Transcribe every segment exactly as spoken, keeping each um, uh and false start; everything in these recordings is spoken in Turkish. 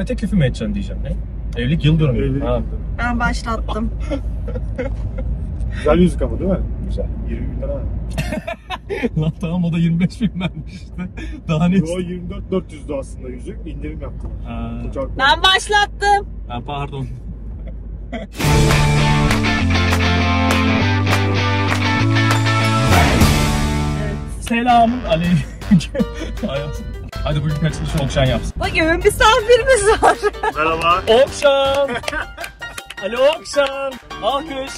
Ahmet'e küfür mü edeceksin diyeceğim. Ne? Evlilik yıl dönümü. Evlilik ha. Ben başlattım. Güzel yüzük ama değil mi? Güzel. yirmi bin lira. Lan tamam, o da yirmi beş bin vermiş işte. Daha ne? O yirmi dört bin dört yüzdü aslında yüzük. İndirim yaptım. Ben başlattım. Ha, pardon. Selamun aleyküm. Hadi bugün kaçılışı Okan yapsın. Bugün misafirimiz var. Merhaba. Okan. Alo Okan. Alkış.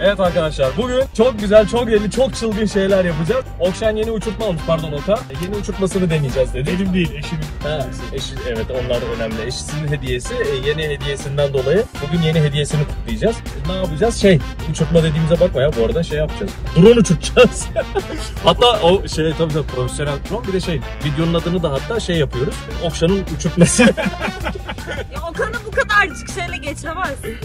Evet arkadaşlar, bugün çok güzel, çok yeni, çok çılgın şeyler yapacağız. Okan yeni uçurtma olmuş, pardon Okan. Yeni uçurtmasını deneyeceğiz dedi. Benim değil, eşimin. Ha, eşi, evet, onlar da önemli. Eşisinin hediyesi, yeni hediyesinden dolayı bugün yeni hediyesini kutlayacağız. Ne yapacağız? Şey, uçurtma dediğimize bakma ya, bu arada şey yapacağız. Drone uçurtacağız. Hatta o şey tabii de profesyonel drone, bir de şey, videonun adını da hatta şey yapıyoruz. Okan'ın uçurtması. Okan'ı bu kadar çıkışayla geçemezdi.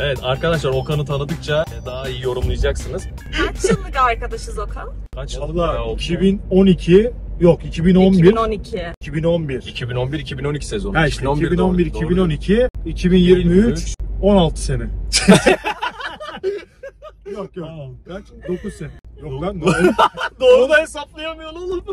Evet arkadaşlar, Okan'ı tanıdıkça daha iyi yorumlayacaksınız. Kaç yıllık arkadaşız Okan? Kaç yıllık ya Okan? iki bin on iki, yok iki bin on bir. iki bin on iki. iki bin on bir. iki bin on bir iki bin on iki sezonu. Ha işte iki bin on bir iki bin on iki, iki bin yirmi üç, on altı sene. Yok yok. Kaç? dokuz sene. Yok lan doğru. Doğru da hesaplayamıyorsun oğlum.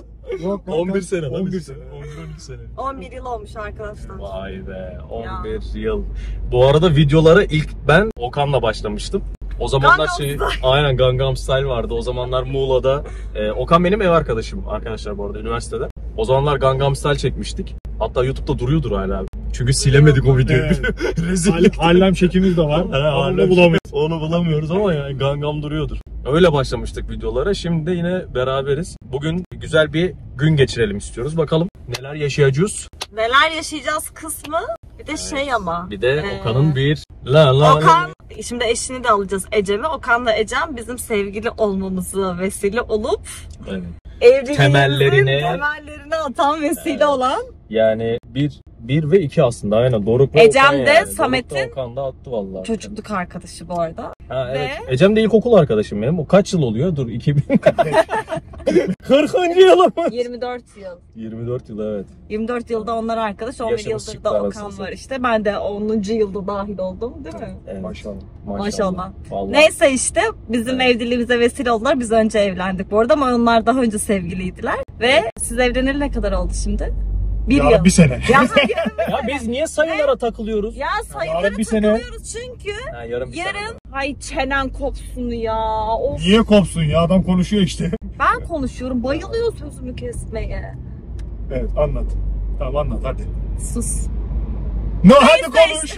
Yok, on bir sene. on bir sene. on bir on iki sene. on bir yıl olmuş arkadaşlar. Vay be, on bir yıl. Bu arada videolara ilk ben Okan'la başlamıştım. O zamanlar şey, aynen Gangnam Style vardı. O zamanlar Muğla'da. E, Okan benim ev arkadaşım arkadaşlar bu arada, üniversitede. O zamanlar Gangnam Style çekmiştik. Hatta YouTube'da duruyordur hala. Çünkü silemedik o videoyu. Evet. Rezillik. Hallem çekimiz de var. He, onu bulamıyoruz. Onu bulamıyoruz ama yani Gangnam duruyordur. Öyle başlamıştık videolara. Şimdi yine beraberiz. Bugün güzel bir gün geçirelim istiyoruz. Bakalım neler yaşayacağız. Neler yaşayacağız kısmı. Bir de evet. Şey ama. Bir de ee... Okan'ın bir. La, la, Okan. La. Şimdi eşini de alacağız, Ecem'i. Okan'la Ecem bizim sevgili olmamızı vesile olup. Evet. Evliliğimizin temellerine, temellerine atan vesile evet. olan. Yani bir, bir ve iki aslında, aynen. Doruk'la Ecem Okan de yani. Samet'in çocukluk arkadaşı bu arada. Ha, evet. Ve... Ecem de ilkokul arkadaşım benim. O kaç yıl oluyor? Dur iki bin. kırkıncı yılım. yirmi dört yıl. yirmi dört yıl evet. yirmi dört yılda onlar arkadaş. on bir yıldır da Okan var işte. Ben de onuncu yılda dahil oldum değil mi? Evet. Maşallah. Maşallah. Maşallah. Neyse işte bizim evet. evliliğimize vesile oldular. Biz önce evlendik bu arada ama onlar daha önce sevgiliydiler. Ve siz evleneli ne kadar oldu şimdi? Bir ya yıl. Bir sene. Ya, ya biz niye sayılara evet. takılıyoruz? Ya sayılara ya takılıyoruz sene. Çünkü ya, yarın, yarın ay çenen kopsun ya. Of. Niye kopsun ya, adam konuşuyor işte. Ben konuşuyorum, bayılıyor sözümü kesmeye. Evet anlat. Tamam anlat hadi. Sus. No hadi konuş.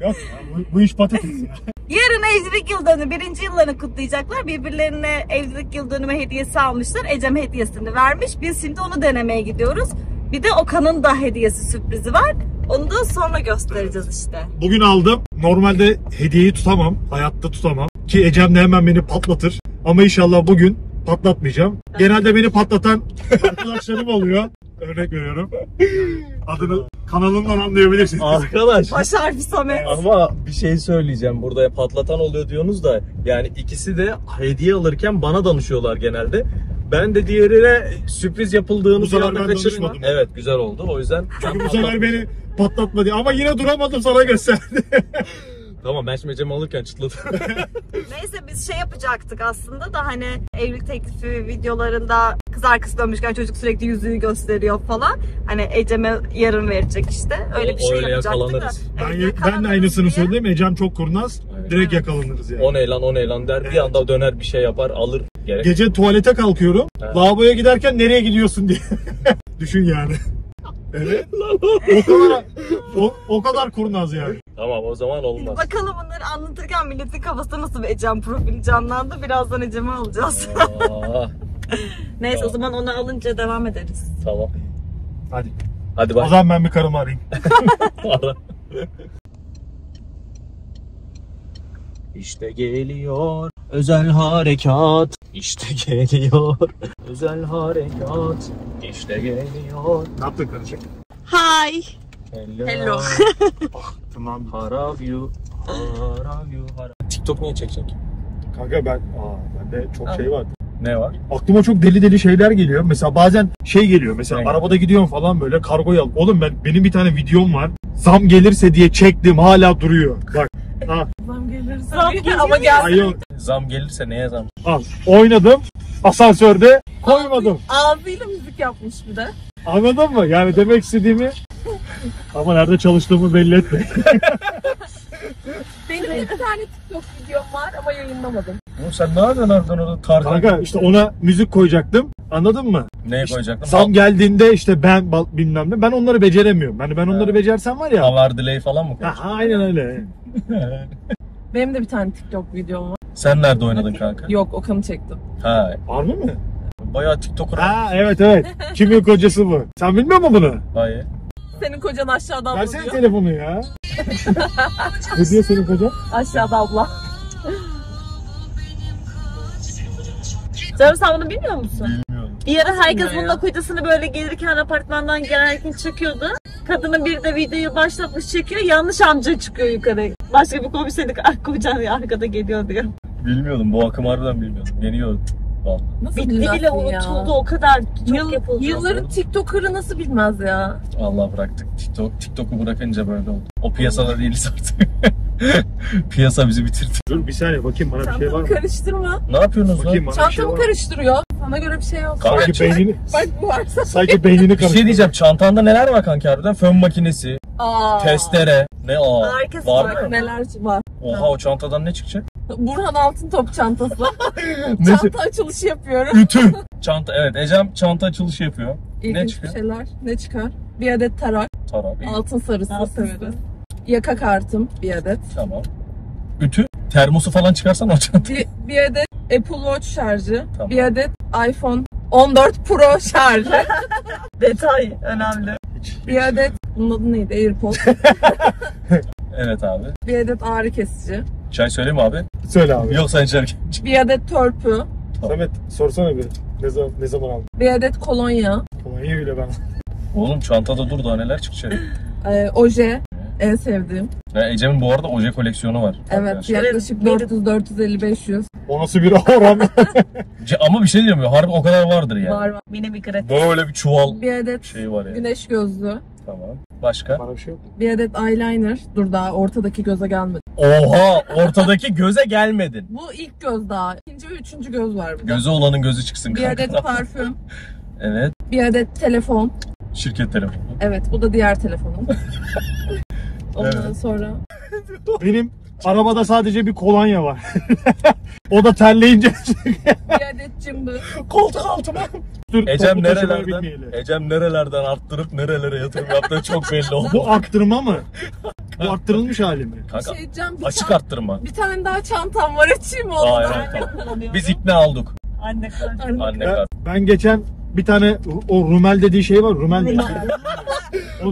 Yok bu, bu iş patates ya. Yarın evlilik yıl dönümü, birinci yıllarını kutlayacaklar. Birbirlerine evlilik yıl dönümü hediyesi almışlar. Ecem hediyesini vermiş. Biz şimdi onu denemeye gidiyoruz. Bir de Okan'ın da hediyesi, sürprizi var. Onu da sonra göstereceğiz işte. Bugün aldım. Normalde hediyeyi tutamam. Hayatta tutamam. Ki Ecem de hemen beni patlatır. Ama inşallah bugün patlatmayacağım. Evet. Genelde beni patlatan arkadaşlarım oluyor. Örnek veriyorum. Adını kanalımdan anlayabilirsiniz. Arkadaş. Baş harfi Samet. Ama bir şey söyleyeceğim. Burada patlatan oluyor diyorsunuz da. Yani ikisi de hediye alırken bana danışıyorlar genelde. Ben de diğerine sürpriz yapıldığını bu sefer ben danışmadım. Evet güzel oldu, o yüzden. Çünkü bu sefer beni patlatmadı ama yine duramadım, sana gösterdi. Tamam ben şimdi Ecem'i alırken çıtladım. Neyse biz şey yapacaktık aslında da, hani evlilik teklifi videolarında kız arkası dönmüşken çocuk sürekli yüzüğü gösteriyor falan. Hani Ecem'e yarın verecek işte. Öyle o, bir şey yapacaktık da. Ben, ben de aynısını diye. Söyleyeyim. Ecem çok kurnaz. Evet. Direkt evet. yakalanırız yani. O ne lan, o ne lan der. Evet. Bir anda döner bir şey yapar alır. Gerek. Gece tuvalete kalkıyorum. Evet. Lavaboya giderken nereye gidiyorsun diye. Düşün yani. Evet. O kadar, o, o kadar kurnaz yani. Tamam o zaman olmaz. Bakalım bunları anlatırken milletin kafasında nasıl bir Ecem profili canlandı. Birazdan Ecem'i alacağız. Neyse tamam. O zaman onu alınca devam ederiz. Tamam. Hadi. Hadi bak. O zaman ben bir karımı arayayım. İşte geliyor özel harekat. İşte geliyor özel harekat. İşte geliyor. Ne yaptın kardeşim? Hi. Hello. Hello. Oh, tamam. Harav you. Harav you. Harav. TikTok niye çekecek? Kanka ben, aa, bende çok Abi. şey var. Ne var? Aklıma çok deli deli şeyler geliyor. Mesela bazen şey geliyor. Mesela ne? Arabada gidiyorum falan böyle kargoyu alıp. Oğlum ben benim bir tane videom var. Zam gelirse diye çektim. Hala duruyor. Bak. Ha. Zam gelirse. Zam gelirse. Ama gelsin. Zam gelirse neye zam? Al. Oynadım. Asansörde koymadım. Abi, abiyle müzik yapmış bir de. Anladın mı? Yani demek istediğimi. Ama nerede çalıştığımı belli etme. Benim bir tane TikTok videom var ama yayınlamadım. Oğlum sen nereden ardın orada tarzı? Kanka işte ona müzik koyacaktım. Anladın mı? Neye işte koyacaktım? Zam geldiğinde işte ben bilmem ne. Ben onları beceremiyorum. Yani ben onları ha. becersem var ya. Havar delay falan mı koyacaksın? Ha, aynen öyle. Benim de bir tane TikTok videom var. Sen nerede oynadın kanka? Yok, Okan'ı çektim. Ha. Var mı mı? Bayağı TikTok'u. Ha evet evet. Kimin kocası bu? Sen bilmiyor musun bunu? Hayır. Senin kocan aşağıda abla. Versene telefonu ya. Ne diyor senin kocan? Aşağıda abla. Canım sen bunu bilmiyor musun? Bilmiyorum. Bir ara herkes bununla ya? Kocasını böyle gelirken apartmandan gelirken çekiyordu. Kadının bir de videoyu başlatmış çekiyor. Yanlış amca çıkıyor yukarı. Başka bir komiserlik kocan arkada geliyor diyor. Bilmiyordum. Bu akım harbiden bilmiyordum. Geliyor. Nasıl bile unutuldu o kadar çok Yıl, yapıldı. Yılların TikToker'ı nasıl bilmez ya? Allah bıraktık TikTok. TikTok'u bırakınca böyle oldu. O piyasada değiliz artık. Piyasa bizi bitirdi. Dur bir saniye bakayım bana çantamı bir şey var mı? Karıştırma. Ne yapıyorsunuz bakayım lan? Çantamı şey karıştırıyor. Sana göre bir şey yok. Kanka beynini. Bak bu varsa. Sanki beynini karıştırıyor. Bir şey diyeceğim. Çantanda neler var kanka harbiden? Fön makinesi. Aa. Testere. Ne aa? Herkes var bak, neler var. Oha ha. O çantadan ne çıkacak? Burhan altın top çantası. Çanta açılışı yapıyorum. Ütü. Çanta evet Ecem çanta açılışı yapıyor. İlginç ne çıkıyor? Şeyler. Ne çıkar? Bir adet tarak. Tarak. Altın sarısı. Altın sarısı. Yaka kartım bir adet. Tamam. Ütü. Termosu falan çıkarsan o çanta. Bir, bir adet Apple Watch şarjı. Tamam. Bir adet iPhone on dört Pro şarjı. Detay önemli. Hiç, bir hiç adet. Bunun adı neydi? AirPods. Evet abi. Bir adet ağrı kesici. Çay söyleyeyim mi abi? Söyle abi. Yok sen içerken. Bir adet törpü. Samet sorsana bir. Ne zaman, ne zaman aldın? Bir adet kolonya. Kolonya bile ben. Oğlum çantada dur daha neler çıkacak. ee, oje. En sevdiğim. Ya Ecem'in bu arada oje koleksiyonu var. Evet yaklaşık dört yüz dört yüz elli beş yüz. O nasıl bir oran? Ama bir şey diyeyim mi? Harbi o kadar vardır yani. Var var. Yine bir gratis. Böyle bir çuval bir adet şey var yani. Güneş gözlüğü. Tamam. Başka? Bana bir şey yok. Bir adet eyeliner. Dur daha ortadaki göze gelmedi. Oha! Ortadaki göze gelmedin. Bu ilk göz daha. İkinci ve üçüncü göz var burada. Göze olanın gözü çıksın kanka. Bir adet parfüm. Evet. Bir adet telefon. Şirket telefonu. Evet. Bu da diğer telefonum. Ondan evet. Sonra... Benim arabada sadece bir kolonya var. O da terleyince... Bir adet cımbız. Koltuk altıma. Ecem nerelerden, Ecem nerelerden arttırıp nerelere yatırım yaptığı çok belli oldu. Bu arttırma mı? Bu arttırılmış hali mi? Kanka, şey Cem, bir açık arttırma. Bir tane daha çantam var açayım mı? Aa, evet, tamam. Biz ikna aldık. Anne kart. Anne, Anne kart. Ben, ben geçen bir tane o rumel dediği şey var. Rumel dediği şey. O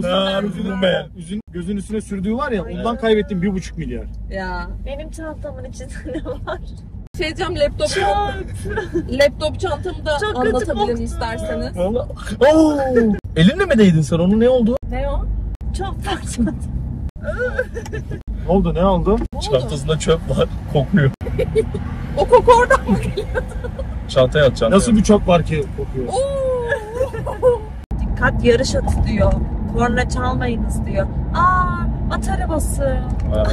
yüzüne, yüzün, gözün üstüne sürdüğü var ya, aynen. Ondan kaybettim bir buçuk milyar. Ya benim çantamın içinde ne var? Şey diyeceğim, laptop çantamı. Laptop çantamı da çok anlatabilirim isterseniz. Oo! Elinle mi değdin sen? Onun ne oldu? Ne o? Çöp var çantamda. Ne oldu? Ne oldu? Çantasında çöp var, kokuyor. O koku oradan mı geliyordu? Çantaya at çantaya. Nasıl bir çöp var ki kokuyor? Dikkat yarış atı diyor. Korna çalmayınız diyor. Aa, at arabası. Evet.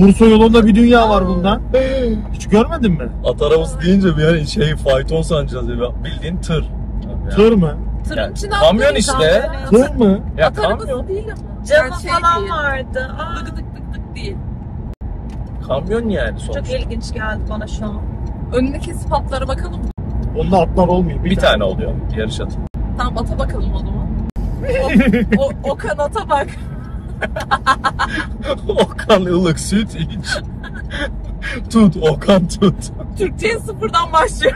Bursa yolunda bir dünya var bundan. Hiç görmedin mi? At arabası deyince bir yani şey fayton sanacağız gibi. Bildiğin tır. Tır mı? Tırın yani, içinde kamyon işte. Tır mı? Ya, at kamyon. Arabası değil ama. Camı şey falan değil. Vardı. Aa. Dık dık dık dık değil. Kamyon yani sonuçta. Çok ilginç geldi bana şu an. Önündeki sıfatlara bakalım. Onda atlar olmuyor. Bir, bir tane, tane oluyor. Yarış atı. Tamam ata bakalım o zaman. O, o, Okan ata bak. Okan ılık süt iç. Tut Okan tut. Türkçe'ye sıfırdan başlıyor.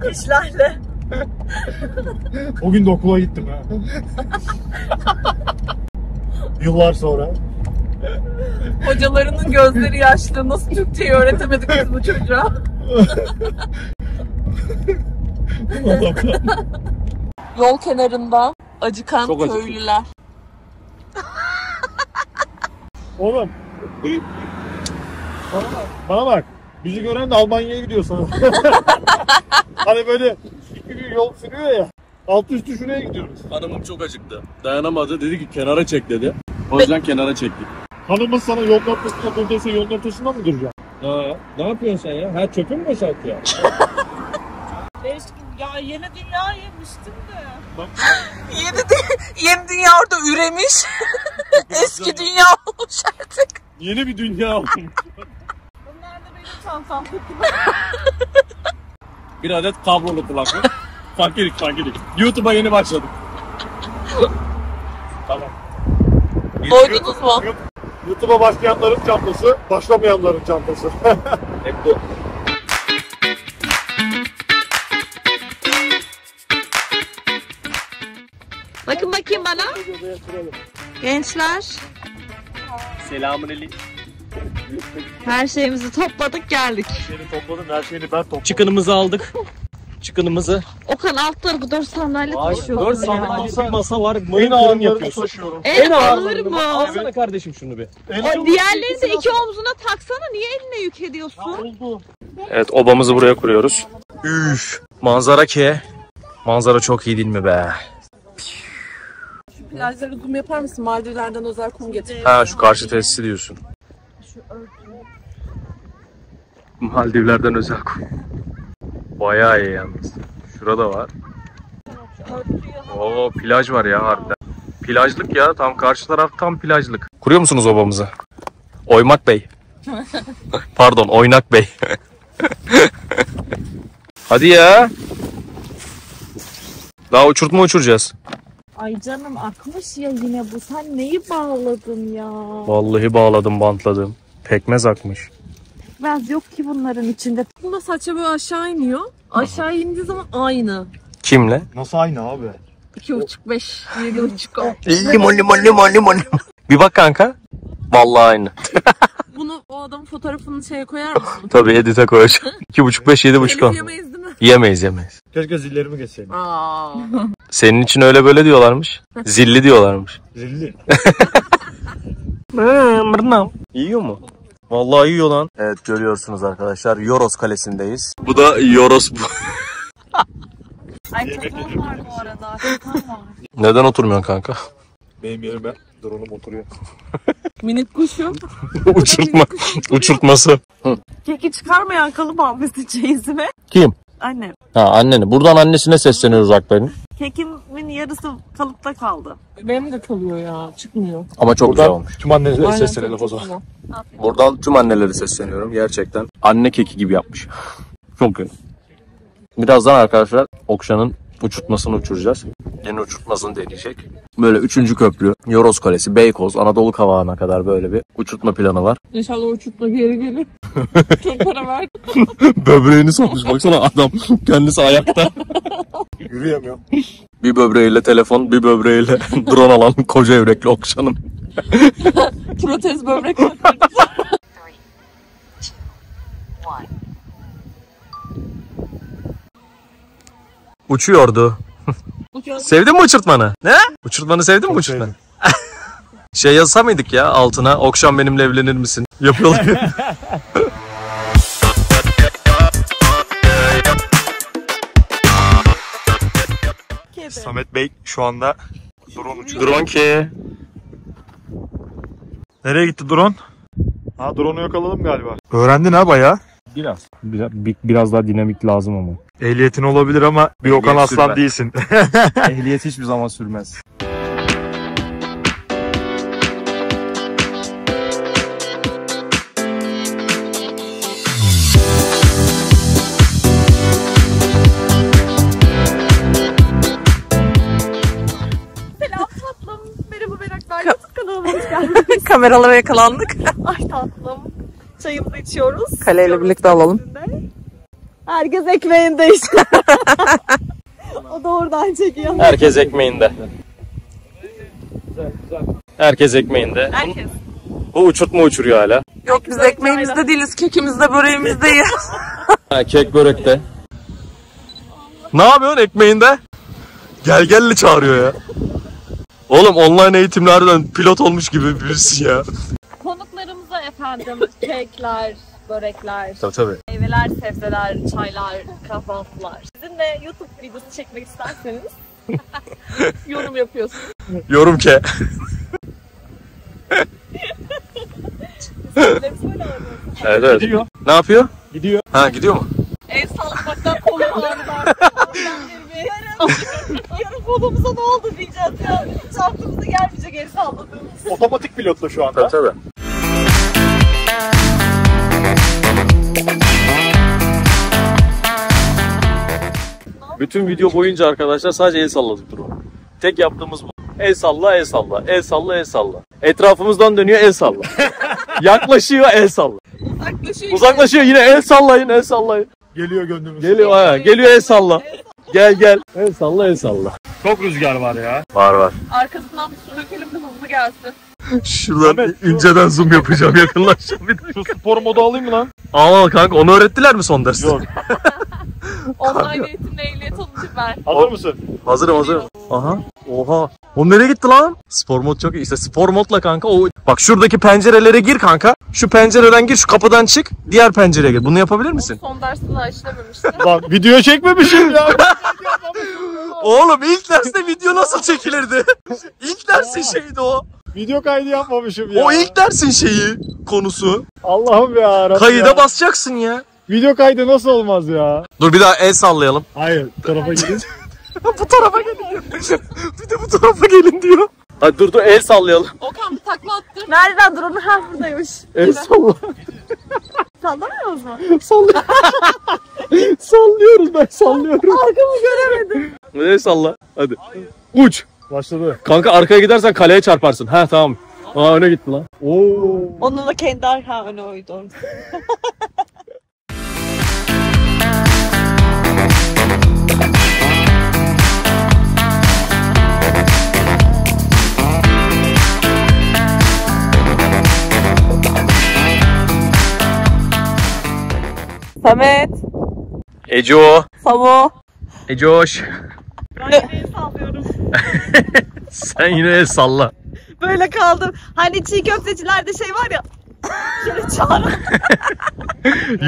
Kışlarla. O gün de okula gittim ha. Yıllar sonra. Hocalarının gözleri yaşlı. Nasıl Türkçe'yi öğretemedik biz bu çocuğa? Yol kenarında acıkan çok köylüler. Oğlum. Bana bak. Bana bak. Bizi gören de Almanya'ya gidiyor sanırım. Hani böyle iki gün yol sürüyor ya. Altı üstü şuraya gidiyoruz. Hanımım çok acıktı. Dayanamadı. Dedi ki kenara çek dedi. O yüzden Be kenara çektik. Hanımın sana yol ortasında buradaysa yol ortasında mı duracak? Aa, ne yapıyorsun sen ya? Her çöpü mü boşaltıyor? Ya yeni dünya yemiştim de. Bak. Yeni, de, yeni dünya orada üremiş. Eski dünya olmuş artık. Yeni bir dünya olmuş. Bunlar da benim çantam. Bir adet kablolu kulaklık. Fakirlik fakirlik. YouTube'a yeni başladık. Tamam. Doydunuz mu? YouTube'a başlayanların çantası, başlamayanların çantası. Hep bu. Bakın bakayım bana. Gençler. Selamünaleyküm. Her şeyimizi topladık geldik. Seni topladım, her şeyini ben topladım. Çıkınımızı aldık. Çıkınımızı. Okan alt tarafı dört sandalye taşıyor. dört sandalye yani. Masa var. Mayın kırım yapıyorsun. En ağır mı? Alsana kardeşim şunu bir. Diğerlerini de iki omzuna taksana. Niye eline yük ediyorsun? Evet, obamızı buraya kuruyoruz. Üf, manzara ki. Manzara çok iyi değil mi be? Plajlara kum yapar mısın? Maldivlerden özel kum getir. Ha, şu karşı tesisi diyorsun. Maldivlerden özel kum. Bayağı iyi yalnız. Şurada var. Oo, plaj var ya harbiden. Plajlık ya, tam karşı taraf tam plajlık. Kuruyor musunuz obamızı? Oymak Bey. Pardon, Oynak Bey. Hadi ya. Daha uçurtma uçuracağız. Ay canım akmış ya yine bu. Sen neyi bağladın ya? Vallahi bağladım, bantladım. Pekmez akmış. Pekmez yok ki bunların içinde. Bunda saça böyle aşağı iniyor. Aşağı indiği zaman aynı. Kimle? Nasıl aynı abi? iki buçuk beş, yedi buçuk. Limon limon limon limon. Bir bak kanka. Vallahi aynı. Bunu o adamın fotoğrafını şeye koyar mısın? Tabii edite koyacağım. iki buçuk beş, yedi buçuk. Yemeyiz değil mi? Yemeyiz yemeyiz. Keşke zillerimi geçseydim. Senin için öyle böyle diyorlarmış. Zilli diyorlarmış. Zilli. Yiyor mu? Vallahi yiyor lan. Evet görüyorsunuz arkadaşlar, Yoros Kalesi'ndeyiz. Bu da Yoros. Ay çatan var bu arada. Neden oturmuyorsun kanka? Benim yerime drone'um oturuyor. Minik kuşum. Uçurtma. Uçurtması. Keki çıkarmayan kalıp almıştı çeyizime. Kim? Annem. Ha anneni. Buradan annesine sesleniyoruz Akber'in. Kekimin yarısı kalıpta kaldı. Benim de kalıyor ya. Çıkmıyor. Ama çok buradan güzel olmuş. Tüm annelere aynen seslenelim o zaman. Buradan tüm annelere sesleniyorum. Gerçekten anne keki gibi yapmış. Çok güzel. Birazdan arkadaşlar Okşan'ın uçurtmasını uçuracağız. Yeni uçurtmasını deneyecek. Böyle üçüncü köprü, Yoros Kalesi, Beykoz, Anadolu Kavağı'na kadar böyle bir uçurtma planı var. İnşallah uçurtma geri gelir. Çok para ver. Böbreğini sokmuş. Baksana adam kendisi ayakta. Yürüyemiyor. Bir böbreğiyle telefon, bir böbreğiyle drone alan koca yürekli Okşan'ım. Protez böbrek. Uçuyordu. Sevdin mi uçurtmanı? Ne? Uçurtmanı sevdin mi uçurtmanı? Şey yazsa mıydık ya altına? Okşan benimle evlenir misin? Yapıyorlar. Samet Bey şu anda drone uçuyor. Drone ki. Nereye gitti drone? Ha drone'u yakaladım galiba. Öğrendin ha bayağı. Biraz. Biraz, biraz daha dinamik lazım ama. Ehliyetin olabilir ama bir ehliyet Okan Aslan sürmez. Değilsin. Ehliyet hiçbir zaman sürmez. Selam tatlım. Merhaba meraklar. Youtube kanalıma hoş geldiniz. Kameralara yakalandık. Ay tatlım. Çayımızı içiyoruz. Kaleyle birlikte alalım. Herkes ekmeğinde işte. O da oradan çekiyor. Herkes ekmeğinde. Herkes ekmeğinde. Herkes. Bu uçurtma uçuruyor hala. Yok biz ekmeğimizde değiliz. Kekimizde, böreğimizde yiyoruz. Kek börekte. Ne yapıyorsun ekmeğinde? Gel gelli çağırıyor ya. Oğlum online eğitimlerden pilot olmuş gibi birisi ya. Konuklarımıza efendim kekler, börekler, tabii, tabii. meyveler, sebzeler, çaylar, kahvaltılar. Sizin de YouTube videosu çekmek isterseniz yorum yapıyorsunuz. Yorum ke. Evet, evet. Gidiyor. Ne yapıyor? Gidiyor. Ha, gidiyor mu? El sallamaktan kolum ağrıdı. Yarın kolumuza ne oldu diyeceğiz ya. Hiç aklımıza gelmeyecek el salladığımız. Otomatik pilotla şu anda. Tabii tabii. Bütün video boyunca arkadaşlar sadece el salladık durum. Tek yaptığımız bu. El salla, el salla, el salla, el salla. Etrafımızdan dönüyor, el salla. Yaklaşıyor, el salla. Uzaklaşıyor. Uzaklaşıyor yine, yine el sallayın, el sallayın. Geliyor gönlümüz. Geliyor ha, geliyor el salla. El salla. Gel gel. El salla, el salla. Çok rüzgar var ya. Var var. Arkasından bir su dökelim de hızlı gelsin. Şuradan evet, inceden zoom yapacağım, yakınlaşacağım bir dakika. Şu spor modu alayım mı lan? Al kanka, onu öğrettiler mi son derste? Yok. Online eğitimle ehliyet alıcı ben. Hazır mısın? Hazırım hazırım. Aha. Oha. O nereye gitti lan? Spor mod çok iyi. İşte spor modla kanka o... Bak şuradaki pencerelere gir kanka. Şu pencereden gir, şu kapıdan çık. Diğer pencereye gir. Bunu yapabilir misin? Son dersi daha işlememiştim. Lan video çekmemişim ya. Oğlum ilk derste video nasıl çekilirdi? İlk dersin şeydi o. Video kaydı yapmamışım ya. O ilk dersin şeyi, konusu. Allah'ım ya. Kayıda ya. Basacaksın ya. Video kaydı nasıl olmaz ya? Dur bir daha el sallayalım. Hayır, bu tarafa gelin. Bu tarafa gelin. Bir de bu tarafa gelin diyor. Hadi dur dur el sallayalım. Okan bir takla attı. Nereden dur onu? Ha buradaymış. El salla. Sallamıyoruz mu? Sallıyoruz. Sallıyoruz, ben sallıyorum. Arkamı göremedim. El salla. Hadi. Hayır. Uç. Başladı. Kanka arkaya gidersen kaleye çarparsın. Ha tamam. Aa öne gitti lan. Oo. Onun da kendi arka öne oydu. Samet. Eco. Samo. Ecoş. Ben yine el sallıyorum. Sen yine el salla. Böyle kaldım. Hani çiğ köftecilerde şey var ya. Şöyle çağırın.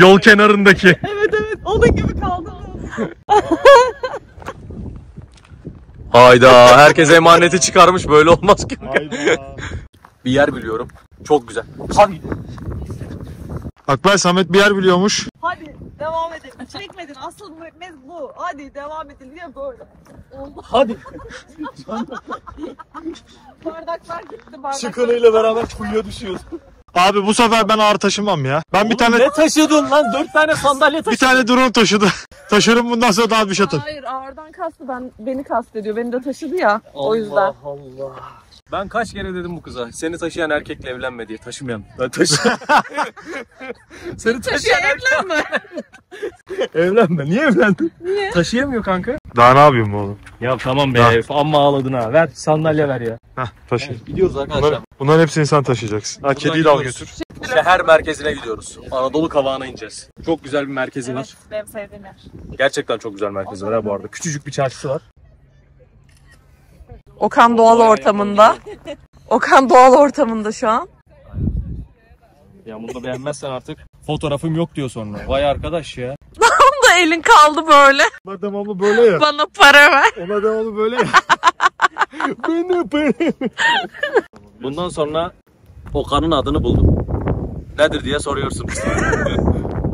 Yol kenarındaki. Evet evet. Onun gibi kaldım. Hayda. Herkes emaneti çıkarmış. Böyle olmaz ki. Hayda. Bir yer biliyorum. Çok güzel. Hadi. Akbay, Samet bir yer biliyormuş. Hadi devam edelim. Çekmedin. Asıl mühim bu. Hadi devam edelim ya böyle. Oldu. Hadi. Bardaklar gitti. Bardak çıkınıyla beraber kuyuya düşüyoruz. Abi bu sefer ben ağır taşımam ya. Ben oğlum, bir tane... Ne taşıdın lan? Dört tane sandalye taşıdın. Bir tane drone taşıdı. Taşırım bundan sonra daha bir şey atın. Hayır, ağırdan kastı ben, beni kastediyor. Beni de taşıdı ya. Allah, o yüzden. Allah Allah. Ben kaç kere dedim bu kıza, seni taşıyan erkekle evlenme diye. Taşımayan. Ben taşıyan. Seni taşıyan evlenme. Evlenme. Niye evlendin? Niye? Taşıyamıyor kanka. Daha ne yapayım oğlum? Ya tamam be ya, amma ağladın ha. Ver sandalye ver ya. Hah taşı. Evet, gidiyoruz arkadaşlar. Bunlar, bunların hepsini sen taşıyacaksın. Ha, kediyi de al götür. Şehir merkezine gidiyoruz. Anadolu Kavağı'na ineceğiz. Çok güzel bir merkezi evet, var. Benim sevdiğim yer. Gerçekten çok güzel merkezi var ha bu arada. Küçücük bir çarşısı var. Okan doğal ortamında. Okan doğal ortamında şu an. Ya bunu da beğenmezsen artık fotoğrafım yok diyor sonra. Vay arkadaş ya. Lan da elin kaldı böyle. Bana devamlı böyle ya. Bana para ver. Ona devamlı böyle ya. Beni para. Bundan sonra Okan'ın adını buldum. Nedir diye soruyorsunuz.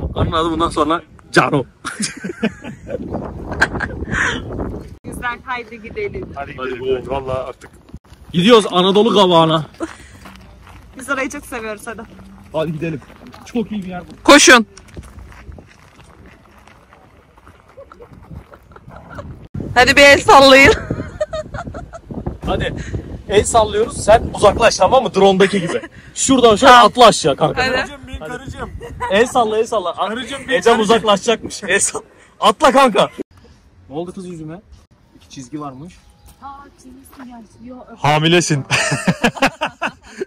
Okan'ın adı bundan sonra Cano. Güzel, haydi gidelim. Hadi gidelim. Vallahi artık. Gidiyoruz Anadolu Kavağı'na. Biz orayı çok seviyoruz hadi. Hadi gidelim. Çok iyi bir yer bu. Koşun. Hadi bir el sallayın. Hadi. El sallıyoruz. Sen uzaklaş tamam mı? Drone'daki gibi. Şuradan şöyle atla aşağı kanka. Karıcığım bin karıcığım. El salla el salla. Karıcığım bin Ecem uzaklaşacakmış. El salla. Atla kanka. Ne oldu kız yüzüme? İki çizgi varmış. Aa çizgisin yani. Hamilesin.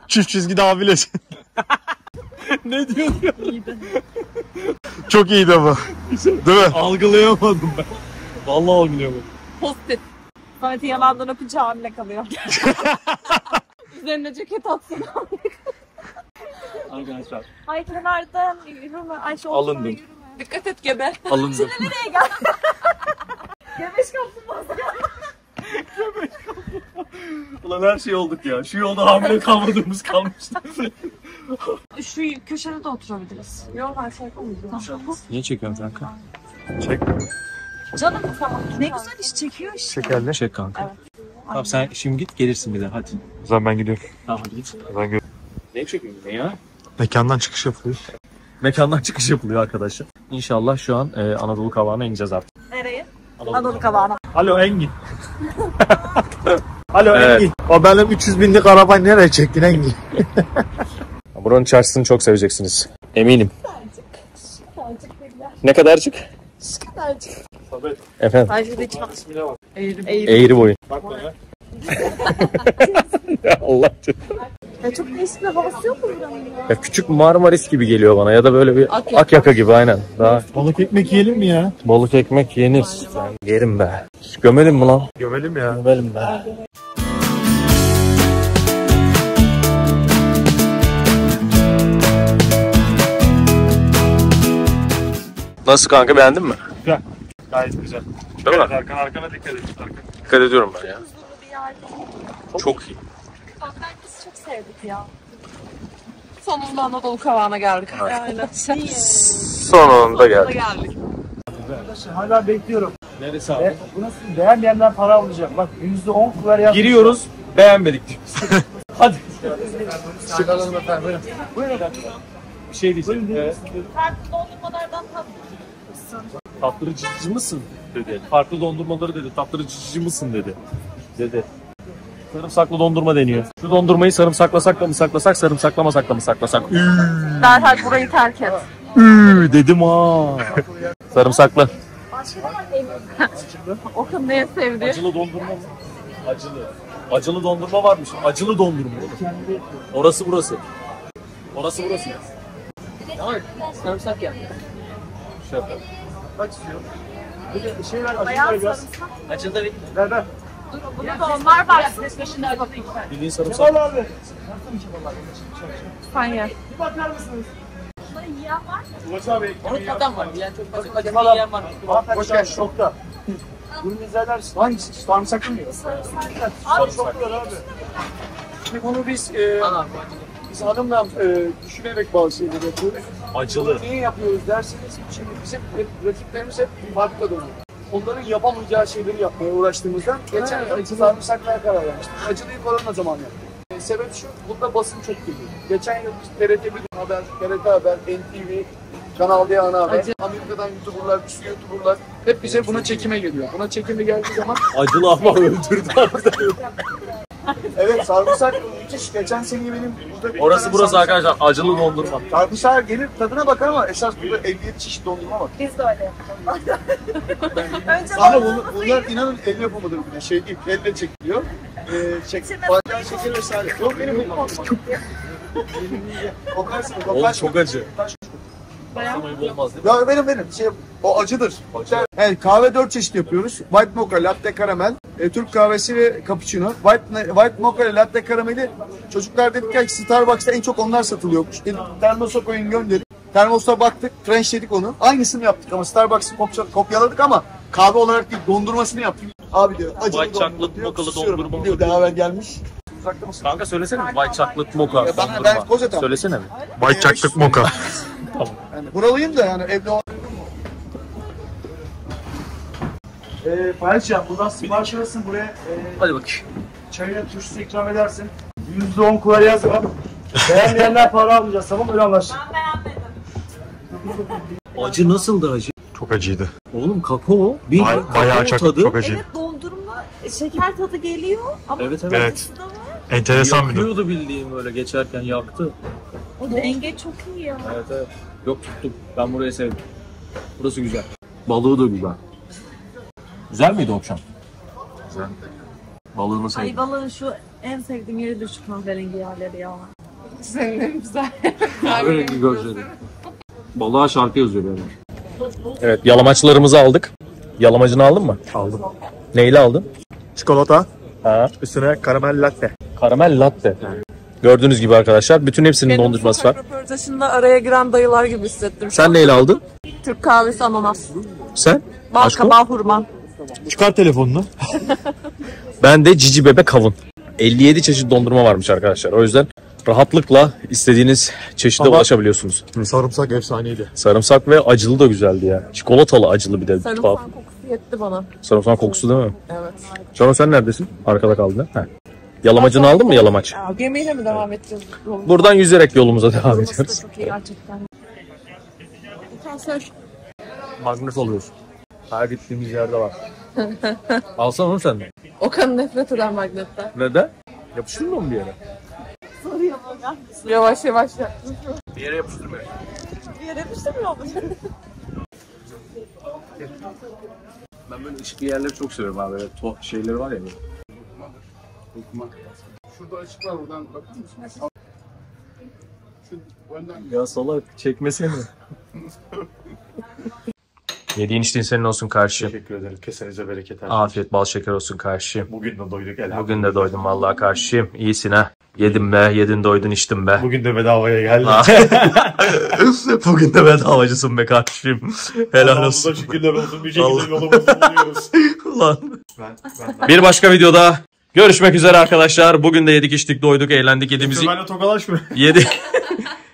Çift çizgide hamilesin. Ne diyorsun? İyiydi. Çok iyiydi bu. Değil mi? Algılayamadım ben. Vallahi algılayamadım. Post-it. Samet'in yalandan öpünce hamile kalıyor. Üzerine ceket atsın. arkadaşlar. Ay kenardan yürüme. Ay şu alındım. Yürüme. Dikkat et gebe. Alındım. Şimdi nereye gel? Gebeş kapılmaz ya. Gebeş kapılmaz. Ulan her şey olduk ya. Şu yolda hamile kalmadığımız kalmıştı. Şu köşede de oturabiliriz. Yol var şey yapamıyorum. Niye çekiyorsun kanka? Çek. Canım tamam. Ne güzel iş çekiyor işte. Çekerli. Çek kanka. Evet. Tamam sen şimdi git gelirsin bir de hadi. O zaman ben gidiyorum. Tamam hadi git. Ben gidiyorum. Ne çekiyorsun ne ya? Mekandan çıkış yapılıyor. Mekandan çıkış yapılıyor arkadaşlar. İnşallah şu an e, Anadolu Kavağı'na ineceğiz artık. Nereye? Anadolu, Anadolu Kavağı'na. Alo Engin. Alo evet. Engin. O benim üç yüz binlik arabayı nereye çektin Engin? Buranın çarşısını çok seveceksiniz. Eminim. Kadarcık. Şu kadarcık dediler. Ne kadarcık? Şu kadarcık. Sabit. Efendim? Ay şuradaki bak. Eğri, eğri. Eğri boyun. Bak bana. Ya Allah ya çok değişik bir havası yok mu buranın ya? Ya küçük Marmaris gibi geliyor bana ya da böyle bir Akyaka, Akyaka gibi aynen. Daha... Balık ekmek yiyelim mi ya? Balık ekmek yenir. Ben yerim be. Gömelim mi lan? Gömelim ya. Gömelim be. Nasıl kanka beğendin mi? Güzel. Gayet güzel. Değil mi? Arkana arkana dikkat edin. Dikkat ediyorum ben ya. Çok, çok iyi. Bak ben biz çok sevdik ya. Sonunda Anadolu Kavağı'na geldik. Aynen. Sonunda geldik. geldik. Hala bekliyorum. Neresi abi? Be bu nasıl? Beğenmeyenler para alacak. Bak yüzde on kuver yaptık. Giriyoruz, beğenmedik. Hadi. Çıkaralım efendim. Buyurun. Buyurun. Bir şey diyeceğim. Farklı dondurmalardan tatlıcı. Tatlıcıcı mısın dedi. Farklı dondurmaları dedi. Tatlıcıcı mısın dedi. Dedi. Sarımsaklı dondurma deniyor. Şu dondurmayı sarımsaklasak da mı saklasak, sarımsaklamasak da mı saklasak? Derhal burayı terk et. Üü dedim ha. Sarımsaklı. Başka ne var Acılı. Okan neye sevdi? Acılı dondurma mı? Acılı. Acılı dondurma varmış. Acılı dondurma. Orası burası. Orası burası. Ay, sarımsak yap. Şey yapalım. Kaç istiyor? Bir de şey ver, acılı biraz. Acılı da bitti. Ver ver. Bunu da onlar var. Bildiğin sarımsak. Kemal abi. Panya. Bir bakar mısınız? Bunları yiyen var mı? Ulaş abi. Onun adam var. Yiyen çok fazla. Kemal abi. Hoş geldin. Şokta. Bunun izlerler. Hangisi? Sarımsak mı yiyor? Sarımsak. Abi şokluyor abi. Şimdi bunu biz... Biz hanımla e, düşünerek bazı şeyleri yapıyoruz. Acılı. Niye yapıyoruz derseniz, şimdi bizim rakiplerimiz hep farklı dönüyor. Onların yapamayacağı şeyleri yapmaya uğraştığımızdan geçen yıl sarımsaklara karar vermiştik. Acılıyı korona zamanı yaptık. E, sebep şu, burada basın çok geliyor. Geçen yıl T R T bir haber, T R T Haber, N T V, Kanal D ana haber, Acı. Amerika'dan YouTuber'lar, şu YouTuber'lar hep bize buna çekime geliyor. Buna çekime geldiği zaman... Acılı ama öldürdü abi. Evet sarımsak müthiş. Geçen seneyi benim burada... Orası burası arkadaşlar. Acılı dondurma. Sarımsak gelir tadına bakar ama esas burada elli yedi çeşit dondurma var. Biz de öyle yapalım. Bunlar inanın el yapamadır bile. Şey değil, elle çekiliyor. Ee, çek, bazen şeker vesaire. Yok benim bu kokuyor. Kokarsın, kokarsın. Oğlum çok acı. Ya benim benim şey o acıdır. Acı. Yani kahve dört çeşit yapıyoruz. White mocha, latte karamel, e, Türk kahvesi ve cappuccino. White white mocha ile latte karameli çocuklar dedik ki Starbucks'ta en çok onlar satılıyormuş. Dedik termosa koyun gönderin. Termosa baktık, French dedik onu. Aynısını yaptık ama Starbucks'ı kopyaladık ama kahve olarak değil dondurmasını yaptık. Abi diyor acılı white chocolate mochalı dondurma diyor. Daha evvel gelmiş. Kanka söylesene white chocolate mocha dondurma. Söylesene mi? White chocolate mocha. Tamam. Yani buralıyım da yani evde olan Eee Paylaşacağım buradan sipariş alırsın buraya e, hadi bak. Çayına turşusu ikram edersin. yüzde on kuvar yaz bak. Beğenmeyenler para almayacağız tamam öyle anlaştık. Ben beğenmedim. Acı nasıldı acı? Çok acıydı. Oğlum kakao bir Ay, bayağı çok, tadı. Çok acıydı. Evet dondurma şeker tadı geliyor ama evet, evet. Evet. Enteresan bir durum. Bildiğim böyle geçerken yaktı. O denge çok iyi ya. Evet evet. Yok tuttum. Ben burayı sevdim. Burası güzel. Balığı da güzel. Güzel miydi Okan? Güzel. Balığını sevdim. Ay balığın şu en sevdiğim yeridir şu kahverengi yerleri ya. Senin güzel. Kahverengi gözleri. Balığa şarkı yazıyor böyle. Evet yalamaçlarımızı aldık. Yalamacını aldın mı? Aldım. Neyle aldın? Çikolata. Ha. Üstüne karamel latte. Karamel latte. Yani. Gördüğünüz gibi arkadaşlar bütün hepsinin benim dondurması var. Benim röportajında araya giren dayılar gibi hissettim. Sen neyle aldın? Türk kahvesi, ananas. Sen? Bal kabağı, hurma. Çıkar telefonunu. Ben de cici bebe kavun. elli yedi çeşit dondurma varmış arkadaşlar. O yüzden rahatlıkla istediğiniz çeşide ama ulaşabiliyorsunuz. Sarımsak efsaneydi. Sarımsak ve acılı da güzeldi ya. Çikolatalı acılı bir de. Sarımsak kokusu yetti bana. Sarımsak kokusu değil mi? Evet. Canım sen neredesin? Arkada kaldın. He. Yalamacını aldın mı yalamaç? Ya, gemiyle mi devam edeceğiz? Yolumuza? Buradan yüzerek yolumuza devam edeceğiz. Çok iyi gerçekten. Magnet oluyoruz. Her gittiğimiz yerde var. Alsana onu sen de. Okan'ın nefret eden magnetten. Neden? Yapıştırır mı onu bir yere? Yavaş yavaş yaptım. Bir yere yapıştırmıyor. Bir yere yapıştırmıyor. Ben böyle ışıklı yerleri çok seviyorum abi. Böyle to şeyleri var ya. Böyle. Şurada açık var, oradan bakar mısın? Ya salak çekmesene. Yediğin içtiğin senin olsun karşı. Teşekkür ederim. Kesenize bereket. Afiyet bal şeker olsun karşı. Bugün de doyduk elhamdülillah. Bugün de doydum vallahi karşıyım. İyisin ha. Yedim be, yedin doydun içtin be. Bugün de bedavaya geldi. Bugün de bedavacısın be kardeşim. Helal olsun. Bu şekilde olsun, bir şekilde yolumuzu buluyoruz. Ulan. Ben, ben bir başka videoda görüşmek üzere arkadaşlar. Bugün de yedik içtik doyduk eğlendik yediğimiz. Benimle tokalaşma. Yedi.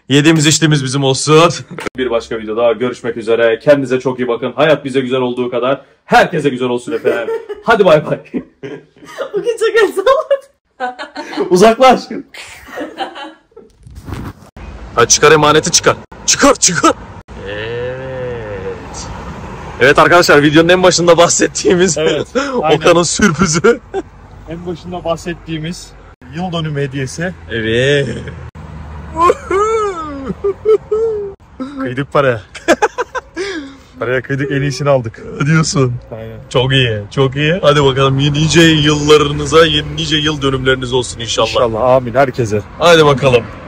Yediğimiz içtiğimiz bizim olsun. Bir başka videoda görüşmek üzere. Kendinize çok iyi bakın. Hayat bize güzel olduğu kadar herkese güzel olsun efendim. Hadi bay bay. Bugün çok esalat. Uzaklaş. Ha, çıkar emaneti çıkar. Çıkar çıkar. Evet. Evet arkadaşlar videonun en başında bahsettiğimiz evet, Okan'ın sürprizi. En başında bahsettiğimiz yıl dönümü hediyesi. Evet. Kıydık paraya. Paraya kıydık, en iyisini aldık. Diyorsun. Aynen. Çok iyi, çok iyi. Hadi bakalım nice yıllarınıza, nice yıl dönümleriniz olsun inşallah. İnşallah, amin herkese. Hadi bakalım.